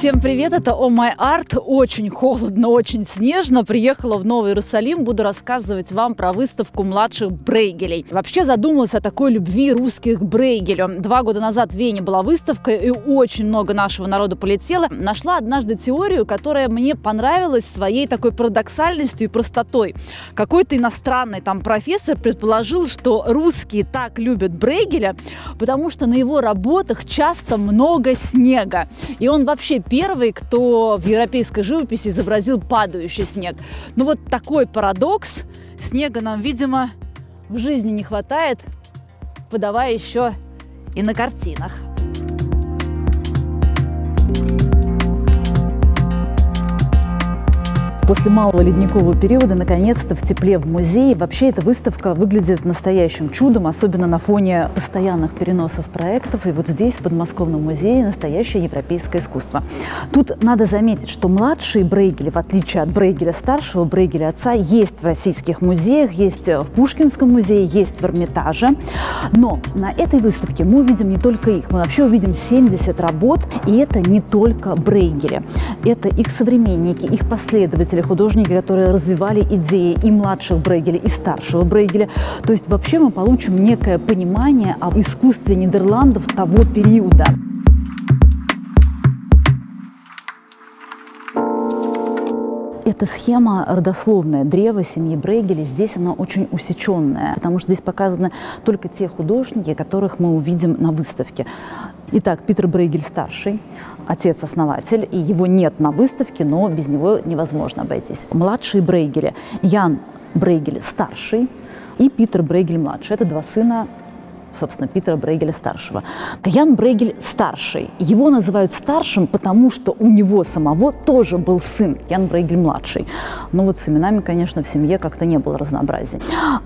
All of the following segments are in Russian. Всем привет, это Oh My Art. Очень холодно, очень снежно. Приехала в Новый Иерусалим, буду рассказывать вам про выставку младших Брейгелей. Вообще задумалась о такой любви русских к Брейгелю. 2 года назад в Вене была выставка, и очень много нашего народа полетело. Нашла однажды теорию, которая мне понравилась своей такой парадоксальностью и простотой. Какой-то иностранный там профессор предположил, что русские так любят Брейгеля, потому что на его работах часто много снега. И он вообще первый, кто в европейской живописи изобразил падающий снег. Ну вот такой парадокс. Снега нам, видимо, в жизни не хватает, подавая еще и на картинах. После малого ледникового периода, наконец-то, в тепле в музее. Вообще, эта выставка выглядит настоящим чудом, особенно на фоне постоянных переносов проектов. И вот здесь, в Подмосковном музее, настоящее европейское искусство. Тут надо заметить, что младшие Брейгели, в отличие от Брейгеля старшего, Брейгеля отца, есть в российских музеях, есть в Пушкинском музее, есть в Эрмитаже. Но на этой выставке мы увидим не только их. Мы вообще увидим 70 работ, и это не только Брейгели. Это их современники, их последователи, художники, которые развивали идеи и младших Брейгеля, и старшего Брейгеля. То есть вообще мы получим некое понимание об искусстве Нидерландов того периода. Эта схема родословная, древо семьи Брейгеля, здесь она очень усеченная, потому что здесь показаны только те художники, которых мы увидим на выставке. Итак, Питер Брейгель Старший, отец-основатель, и его нет на выставке, но без него невозможно обойтись. Младшие Брейгели, Ян Брейгель Старший и Питер Брейгель Младший. Это 2 сына, собственно, Питера Брейгеля Старшего. Ян Брейгель Старший. Его называют старшим, потому что у него самого тоже был сын, Ян Брейгель Младший. Но вот с именами, конечно, в семье как-то не было разнообразия.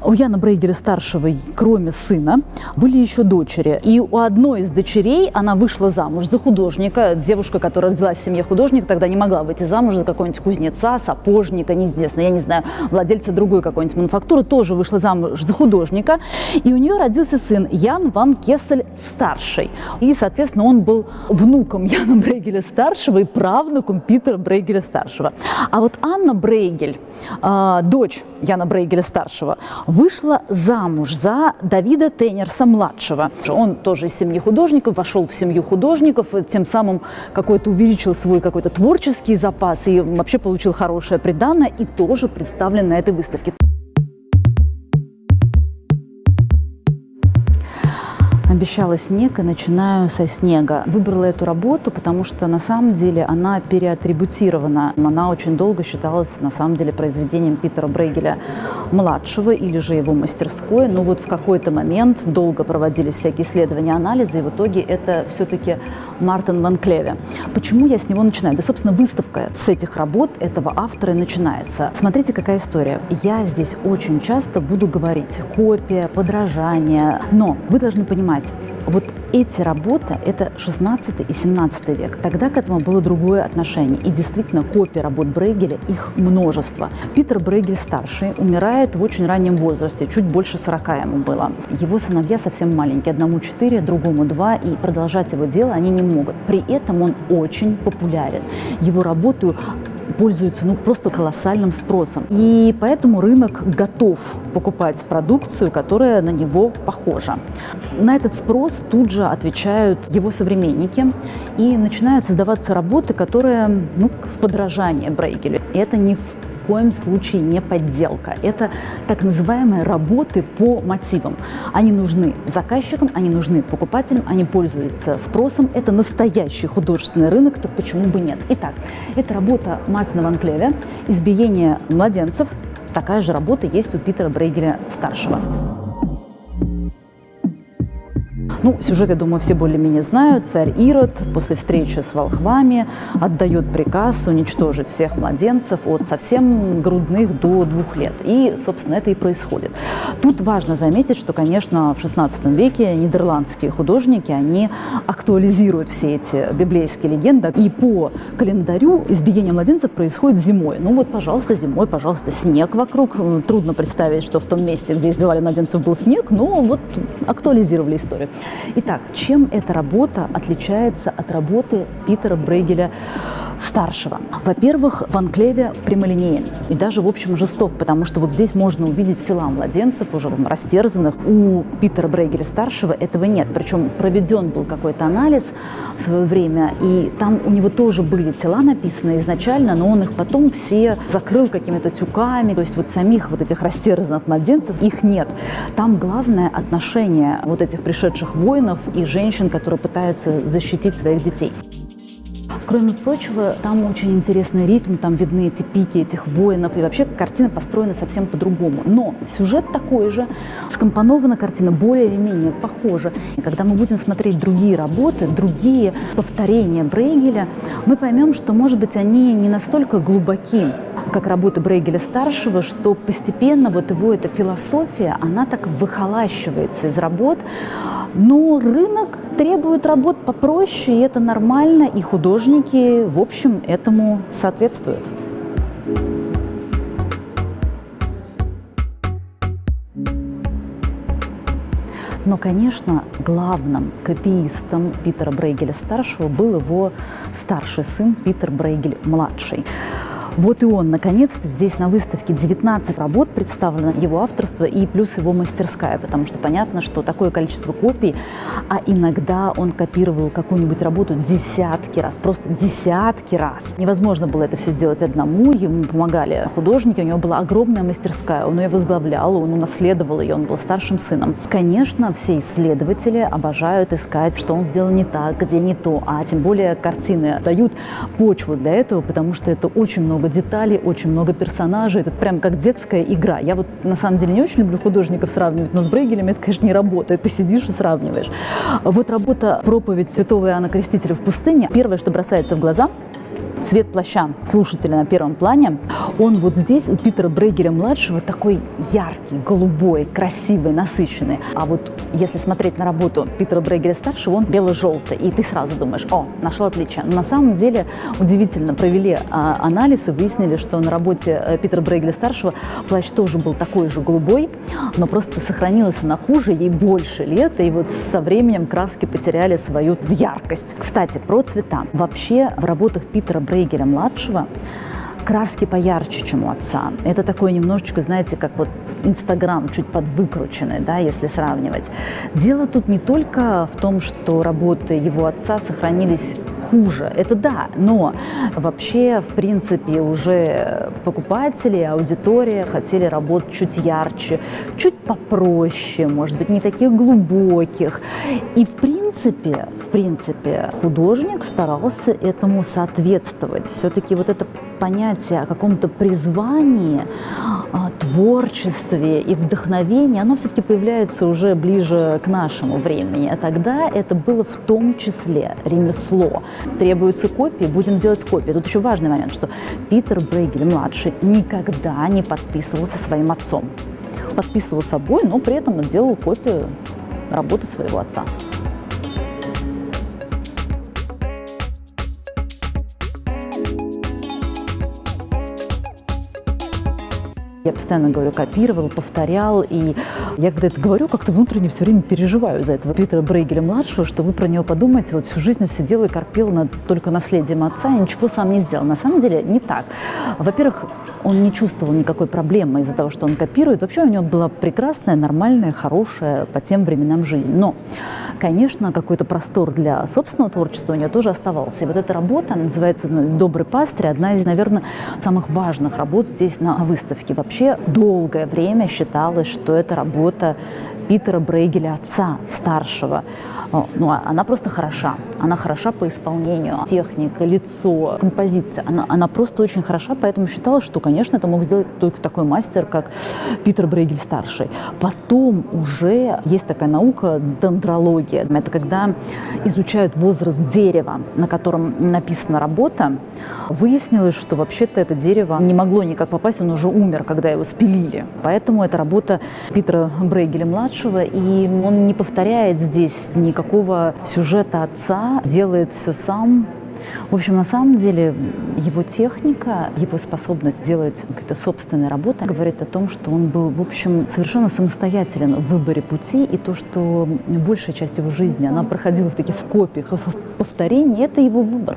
У Яна Брейгеля Старшего, кроме сына, были еще дочери. И у одной из дочерей она вышла замуж за художника. Девушка, которая родилась в семье художника, тогда не могла выйти замуж за какого-нибудь кузнеца, сапожника, неизвестно, я не знаю, владельца другой какой-нибудь мануфактуры, тоже вышла замуж за художника. И у нее родился сын Ян Ван Кессель старший. И, соответственно, он был внуком Яна Брейгеля старшего и правнуком Питера Брейгеля старшего. А вот Анна Брейгель, дочь Яна Брейгеля старшего, вышла замуж за Давида Теньерса младшего. Он тоже из семьи художников, вошел в семью художников, тем самым какой-то увеличил свой какой-то творческий запас и вообще получил хорошее приданое и тоже представлен на этой выставке. Обещала снег и начинаю со снега. Выбрала эту работу, потому что на самом деле она переатрибутирована. Она очень долго считалась на самом деле произведением Питера Брейгеля младшего или же его мастерской. Но вот в какой-то момент долго проводились всякие исследования, анализы, и в итоге это все-таки Мартин Ван Клеве. Почему я с него начинаю? Да, собственно, выставка с этих работ этого автора начинается. Смотрите, какая история. Я здесь очень часто буду говорить копия, подражание, но вы должны понимать, вот эти работы – это 16 и 17 век. Тогда к этому было другое отношение. И действительно, копий работ Брейгеля, их множество. Питер Брейгель старший умирает в очень раннем возрасте, чуть больше 40 ему было. Его сыновья совсем маленькие, одному 4, другому 2, и продолжать его дело они не могут. При этом он очень популярен. Его работу пользуются просто колоссальным спросом. И поэтому рынок готов покупать продукцию, которая на него похожа. На этот спрос тут же отвечают его современники, и начинают создаваться работы, которые в подражание Брейгелю. Это ни в коем случае не подделка. Это так называемые работы по мотивам. Они нужны заказчикам, они нужны покупателям, они пользуются спросом. Это настоящий художественный рынок, так почему бы нет? Итак, это работа Мартина Ван Клеве «Избиение младенцев». Такая же работа есть у Питера Брейгеля старшего. Сюжет, я думаю, все более-менее знают. Царь Ирод после встречи с волхвами отдает приказ уничтожить всех младенцев от совсем грудных до 2 лет. И, собственно, это и происходит. Тут важно заметить, что, конечно, в 16 веке нидерландские художники, они актуализируют все эти библейские легенды. И по календарю избиение младенцев происходит зимой. Вот, пожалуйста, зимой, пожалуйста, снег вокруг. Трудно представить, что в том месте, где избивали младенцев, был снег, но вот актуализировали историю. Итак, чем эта работа отличается от работы Питера Брейгеля Старшего? Во-первых, Ван Клеве прямолинеен и даже, в общем, жесток, потому что вот здесь можно увидеть тела младенцев, уже растерзанных. У Питера Брейгеля Старшего этого нет. Причем проведен был какой-то анализ в свое время, и там у него тоже были тела написаны изначально, но он их потом все закрыл какими-то тюками. То есть вот самих вот этих растерзанных младенцев, их нет. Там главное отношение вот этих пришедших воинов и женщин, которые пытаются защитить своих детей. Кроме прочего, там очень интересный ритм, там видны эти пики этих воинов, и вообще картина построена совсем по-другому. Но сюжет такой же, скомпонована картина более или менее похожа. И когда мы будем смотреть другие работы, другие повторения Брейгеля, мы поймем, что, может быть, они не настолько глубоки, как работа Брейгеля Старшего, что постепенно вот его эта философия, она так выхолащивается из работ. Но рынок требует работ попроще, и это нормально, и художники, в общем, этому соответствуют. Но, конечно, главным копиистом Питера Брейгеля Старшего был его старший сын Питер Брейгель Младший. Вот и он, наконец-то, здесь на выставке 19 работ представлено его авторство и плюс его мастерская, потому что понятно, что такое количество копий, а иногда он копировал какую-нибудь работу десятки раз, просто десятки раз. Невозможно было это все сделать одному, ему помогали художники, у него была огромная мастерская, он ее возглавлял, он унаследовал ее, он был старшим сыном. Конечно, все исследователи обожают искать, что он сделал не так, где не то, а тем более картины дают почву для этого, потому что это очень много деталей, очень много персонажей. Это прям как детская игра. Я вот на самом деле не очень люблю художников сравнивать, но с Брейгелем это, конечно, не работает. Ты сидишь и сравниваешь. Вот работа «Проповедь святого Иоанна Крестителя в пустыне». Первое, что бросается в глаза – цвет плаща слушателя на первом плане. Он вот здесь у Питера Брейгеля-младшего такой яркий, голубой, красивый, насыщенный. А вот если смотреть на работу Питера Брейгеля-старшего, он бело-желтый. И ты сразу думаешь, о, нашел отличие. Но на самом деле удивительно провели анализ и выяснили, что на работе Питера Брейгеля-старшего плащ тоже был такой же голубой, но просто сохранилась она хуже, ей больше лет, и вот со временем краски потеряли свою яркость. Кстати, про цвета. Вообще в работах Питера Брейгеля-младшего краски поярче, чем у отца. Это такое немножечко, знаете, как вот Инстаграм, чуть подвыкрученный, да, если сравнивать. Дело тут не только в том, что работы его отца сохранились хуже, это да, но вообще, в принципе, уже покупатели, аудитория хотели работ чуть ярче, чуть попроще, может быть, не таких глубоких. И, в принципе, художник старался этому соответствовать. Все-таки вот это понятие о каком-то призвании, творчестве и вдохновении, оно все-таки появляется уже ближе к нашему времени. А тогда это было в том числе ремесло. Требуются копии, будем делать копии. Тут еще важный момент, что Питер Брейгель-младший никогда не подписывался своим отцом. Подписывал собой, но при этом делал копию работы своего отца. Я постоянно говорю, копировал, повторял, и я, когда это говорю, как-то внутренне все время переживаю за этого Питера Брейгеля-младшего, что вы про него подумаете, вот всю жизнь он сидел и корпел над только наследием отца и ничего сам не сделал. На самом деле не так. Во-первых, он не чувствовал никакой проблемы из-за того, что он копирует. Вообще у него была прекрасная, нормальная, хорошая по тем временам жизнь. Но, конечно, какой-то простор для собственного творчества у него тоже оставался. И вот эта работа, она называется «Добрый пастырь», одна из, наверное, самых важных работ здесь на выставке. Вообще долгое время считалось, что это работа Питера Брейгеля, отца старшего. Ну, она просто хороша. Она хороша по исполнению. Техника, лицо, композиция. Она просто очень хороша, поэтому считалось, что, конечно, это мог сделать только такой мастер, как Питер Брейгель старший. Потом уже есть такая наука дендрология. Это когда изучают возраст дерева, на котором написана работа. Выяснилось, что вообще-то это дерево не могло никак попасть, он уже умер, когда его спилили. Поэтому это работа Питера Брейгеля-младшего. И он не повторяет здесь никакого сюжета отца, делает все сам. В общем, на самом деле его техника, его способность делать какие-то собственные работы говорит о том, что он был, в общем, совершенно самостоятелен в выборе пути, и то, что большая часть его жизни, она проходила в копиях, в повторении, это его выбор.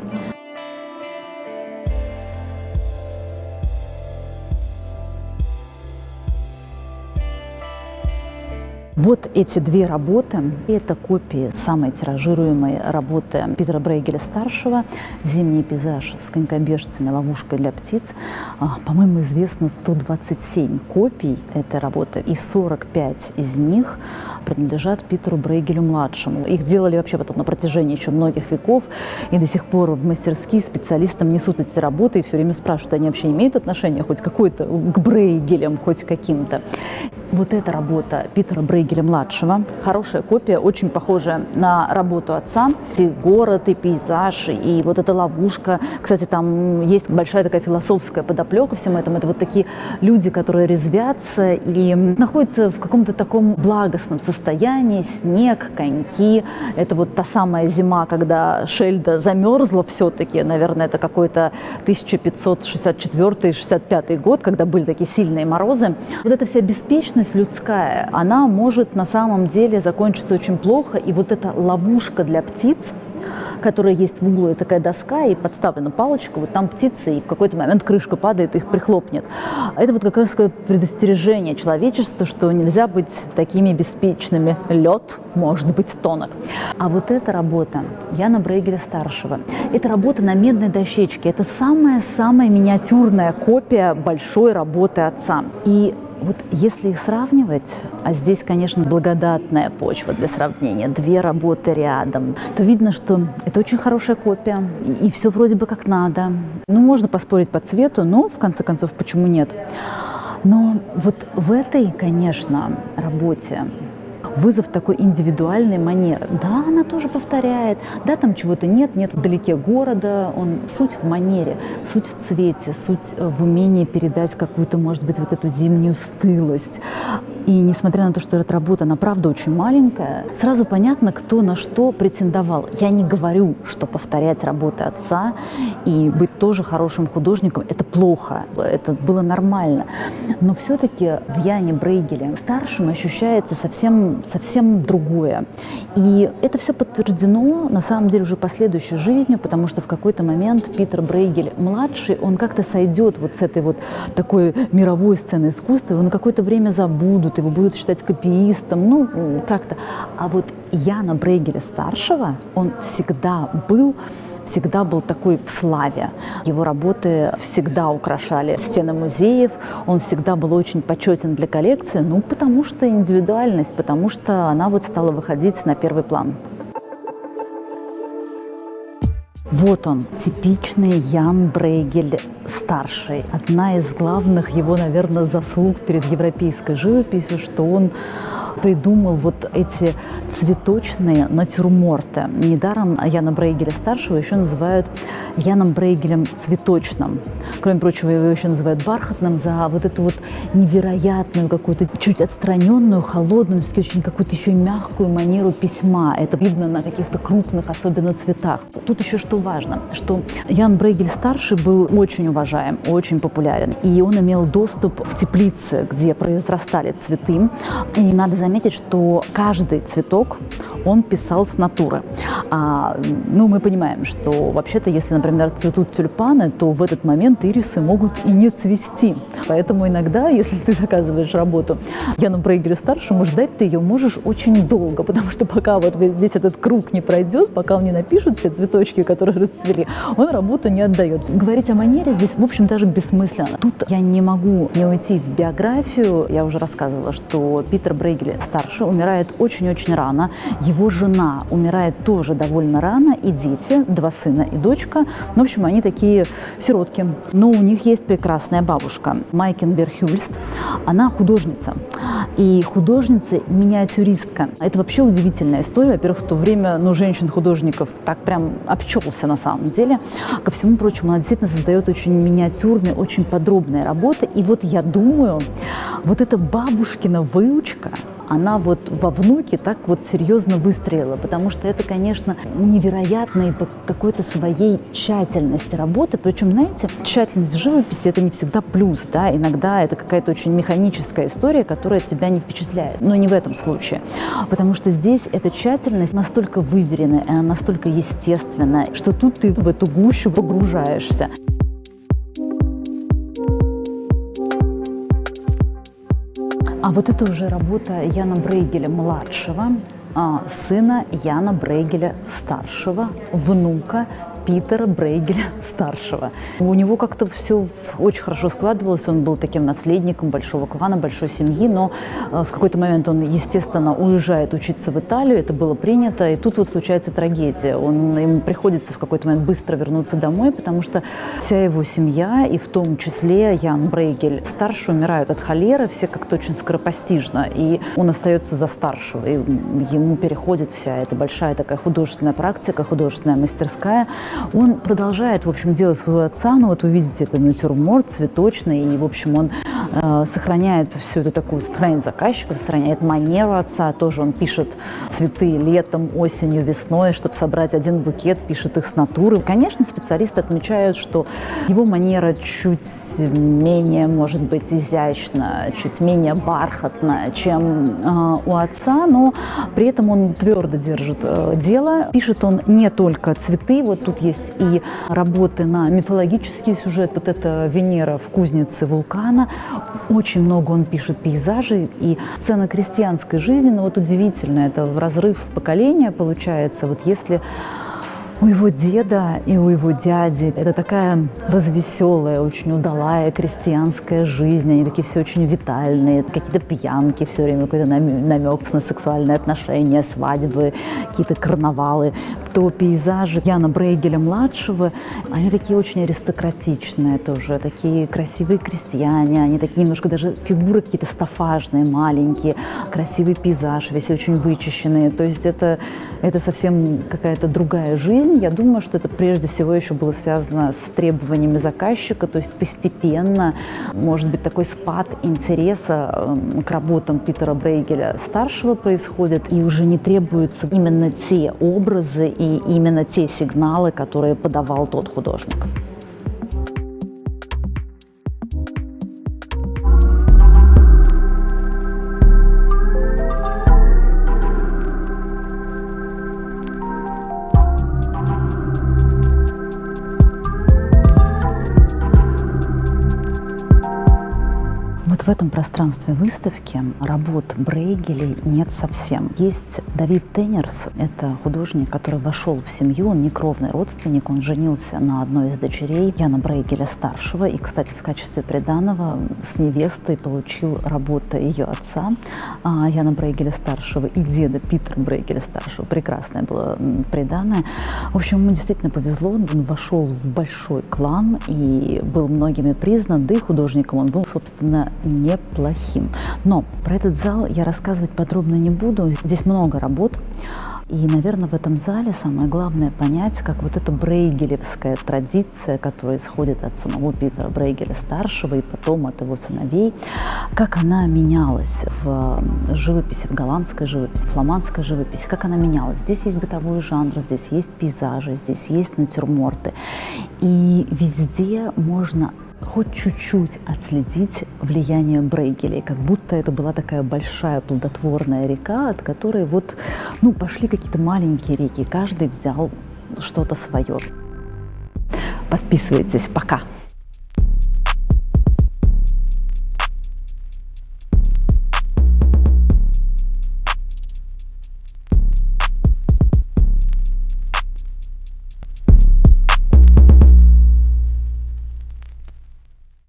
Вот эти две работы – это копии самой тиражируемой работы Питера Брейгеля Старшего «Зимний пейзаж с конькобежцами. Ловушка для птиц». По-моему, известно 127 копий этой работы, и 45 из них принадлежат Питеру Брейгелю Младшему. Их делали вообще потом на протяжении еще многих веков, и до сих пор в мастерские специалистам несут эти работы и все время спрашивают, они вообще имеют отношение хоть какое-то к Брейгелям, хоть каким-то. Вот эта работа Питера Брейгеля-младшего. Хорошая копия, очень похожая на работу отца. И город, и пейзаж, и вот эта ловушка. Кстати, там есть большая такая философская подоплека всем этому. Это вот такие люди, которые резвятся и находятся в каком-то таком благостном состоянии. Снег, коньки. Это вот та самая зима, когда Шельда замерзла все-таки. Наверное, это какой-то 1564-65 год, когда были такие сильные морозы. Вот эта вся беспечность людская, она может на самом деле закончиться очень плохо. И вот эта ловушка для птиц, которая есть в углу, и такая доска, и подставлена палочка, вот там птицы, и в какой-то момент крышка падает, их прихлопнет. Это вот как раз предостережение человечеству, что нельзя быть такими беспечными. Лед может быть тонок. А вот эта работа Яна Брейгеля-старшего, это работа на медной дощечке. Это самая-самая миниатюрная копия большой работы отца. И вот если их сравнивать, а здесь, конечно, благодатная почва для сравнения, две работы рядом, то видно, что это очень хорошая копия, и все вроде бы как надо. Ну, можно поспорить по цвету, но, в конце концов, почему нет? Но вот в этой, конечно, работе вызов такой индивидуальной манеры. Да, она тоже повторяет, да, там чего-то нет вдалеке города. Он суть в манере, суть в цвете, суть в умении передать какую-то, может быть, вот эту зимнюю стылость. И несмотря на то, что эта работа, она правда очень маленькая, сразу понятно, кто на что претендовал. Я не говорю, что повторять работы отца и быть тоже хорошим художником – это плохо, это было нормально. Но все-таки в Яне Брейгеле старшем ощущается совсем другое. И это все подтверждено, на самом деле, уже последующей жизнью, потому что в какой-то момент Питер Брейгель-младший, он как-то сойдет вот с этой вот такой мировой сцены искусства, его на какое-то время забудут, его будут считать копиистом, ну, как-то. А вот Яна Брейгеля-старшего, он всегда был такой в славе. Его работы всегда украшали стены музеев, он всегда был очень почетен для коллекции, ну, потому что индивидуальность, потому что она вот стала выходить на первый план. Вот он, типичный Ян Брейгель Старший. Одна из главных его, наверное, заслуг перед европейской живописью, что он придумал вот эти цветочные натюрморты. Недаром Яна Брейгеля Старшего еще называют Яном Брейгелем Цветочным. Кроме прочего, его еще называют Бархатным за вот эту вот невероятную, какую-то чуть отстраненную, холодную, но очень какую-то еще мягкую манеру письма. Это видно на каких-то крупных, особенно цветах. Тут еще что важно, что Ян Брейгель Старший был очень уважаем, очень популярен. И он имел доступ в теплицы, где произрастали цветы. И надо заметить, что каждый цветок он писал с натуры. Ну, мы понимаем, что вообще-то, если, например, цветут тюльпаны, то в этот момент ирисы могут и не цвести. Поэтому иногда, если ты заказываешь работу Яну Брейгелю-старшему, ждать ты ее можешь очень долго, потому что пока вот весь этот круг не пройдет, пока он не напишет все цветочки, которые расцвели, он работу не отдает. Говорить о манере здесь, в общем, даже бессмысленно. Тут я не могу не уйти в биографию. Я уже рассказывала, что Питер Брейгель-старший умирает очень-очень рано. Его жена умирает тоже довольно рано, и дети, два сына и дочка. В общем, они такие сиротки. Но у них есть прекрасная бабушка, Майкен Берхюльст. Она художница. И художница-миниатюристка. Это вообще удивительная история. Во-первых, в то время, ну, женщин-художников так прям обчелся на самом деле. Ко всему прочему, она действительно создает очень миниатюрные, очень подробные работы. И вот я думаю, вот эта бабушкина выучка, она вот во внуке так вот серьезно выстрелила, потому что это, конечно, невероятно и по какой-то своей тщательности работы. Причем, знаете, тщательность в живописи – это не всегда плюс, да, иногда это какая-то очень механическая история, которая тебя не впечатляет, но не в этом случае, потому что здесь эта тщательность настолько выверена, она настолько естественна, что тут ты в эту гущу погружаешься. А вот это уже работа Яна Брейгеля Младшего, сына Яна Брейгеля Старшего, внука Питера Брейгеля Старшего. У него как-то все очень хорошо складывалось, он был таким наследником большого клана, большой семьи, но в какой-то момент он, естественно, уезжает учиться в Италию, это было принято, и тут вот случается трагедия. Ему приходится в какой-то момент быстро вернуться домой, потому что вся его семья, и в том числе Ян Брейгель Старший, умирают от холеры, все как-то очень скоропостижно, и он остается за старшего, и ему переходит вся эта большая такая художественная практика, художественная мастерская. Он продолжает, в общем, дело своего отца, но вот вы видите, это натюрморт цветочный, и, в общем, он сохраняет всю эту такую, сохраняет заказчиков, сохраняет манеру отца, тоже он пишет цветы летом, осенью, весной, чтобы собрать один букет, пишет их с натуры. Конечно, специалисты отмечают, что его манера чуть менее, может быть, изящна, чуть менее бархатна, чем у отца, но при этом он твердо держит дело. Пишет он не только цветы, вот тут есть и работы на мифологический сюжет, вот это Венера в кузнице вулкана. Очень много он пишет пейзажей и сцена крестьянской жизни, но вот удивительно, это разрыв поколения получается, вот если у его деда и у его дяди это такая развеселая, очень удалая крестьянская жизнь, они такие все очень витальные, какие-то пьянки, все время какой-то намек на сексуальные отношения, свадьбы, какие-то карнавалы, то пейзажи Яна Брейгеля-младшего, они такие очень аристократичные тоже, такие красивые крестьяне, они такие немножко даже фигуры какие-то стафажные, маленькие, красивый пейзаж, весь очень вычищенные, то есть это совсем какая-то другая жизнь. Я думаю, что это прежде всего еще было связано с требованиями заказчика, то есть постепенно, может быть, такой спад интереса к работам Питера Брейгеля-старшего происходит, и уже не требуются именно те образы и именно те сигналы, которые подавал тот художник. В этом пространстве выставки работ Брейгелей нет совсем. Есть Давид Теньерс, это художник, который вошел в семью, он не кровный родственник, он женился на одной из дочерей Яна Брейгеля-старшего и, кстати, в качестве приданого с невестой получил работы ее отца Яна Брейгеля-старшего и деда Питера Брейгеля-старшего. Прекрасное было приданое. В общем, ему действительно повезло, он вошел в большой клан и был многими признан, да и художником он был, собственно, неплохим. Но про этот зал я рассказывать подробно не буду. Здесь много работ. И, наверное, в этом зале самое главное понять, как вот эта брейгелевская традиция, которая исходит от самого Питера Брейгеля-старшего и потом от его сыновей, как она менялась в живописи, в голландской живописи, в фламандской живописи, как она менялась. Здесь есть бытовой жанр, здесь есть пейзажи, здесь есть натюрморты. И везде можно хоть чуть-чуть отследить влияние Брейгелей, как будто это была такая большая плодотворная река, от которой вот, ну, пошли какие-то маленькие реки, каждый взял что-то свое. Подписывайтесь, пока!